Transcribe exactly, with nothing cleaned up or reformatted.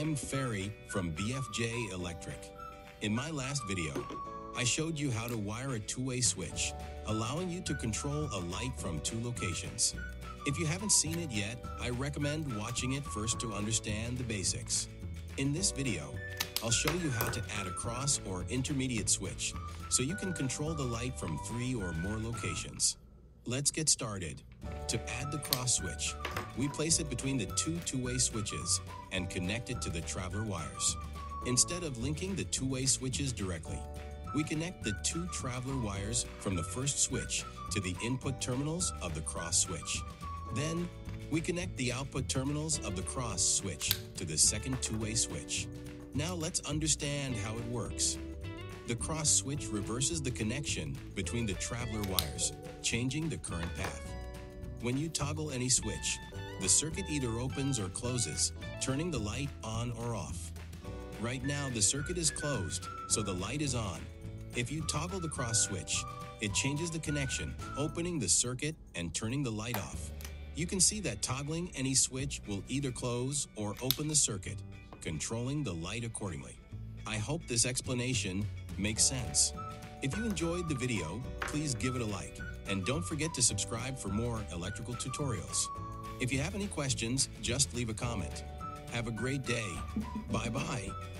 I'm Ferry from B F J Electric. In my last video, I showed you how to wire a two-way switch, allowing you to control a light from two locations. If you haven't seen it yet, I recommend watching it first to understand the basics. In this video, I'll show you how to add a cross or intermediate switch, so you can control the light from three or more locations. Let's get started. To add the cross switch, we place it between the two two-way switches and connect it to the traveler wires. Instead of linking the two-way switches directly, we connect the two traveler wires from the first switch to the input terminals of the cross switch. Then, we connect the output terminals of the cross switch to the second two-way switch. Now let's understand how it works. The cross switch reverses the connection between the traveler wires, changing the current path. When you toggle any switch, the circuit either opens or closes, turning the light on or off. Right now, the circuit is closed, so the light is on. If you toggle the cross switch, it changes the connection, opening the circuit and turning the light off. You can see that toggling any switch will either close or open the circuit, controlling the light accordingly. I hope this explanation makes sense. If you enjoyed the video, please give it a like, and don't forget to subscribe for more electrical tutorials. If you have any questions, just leave a comment. Have a great day. Bye-bye.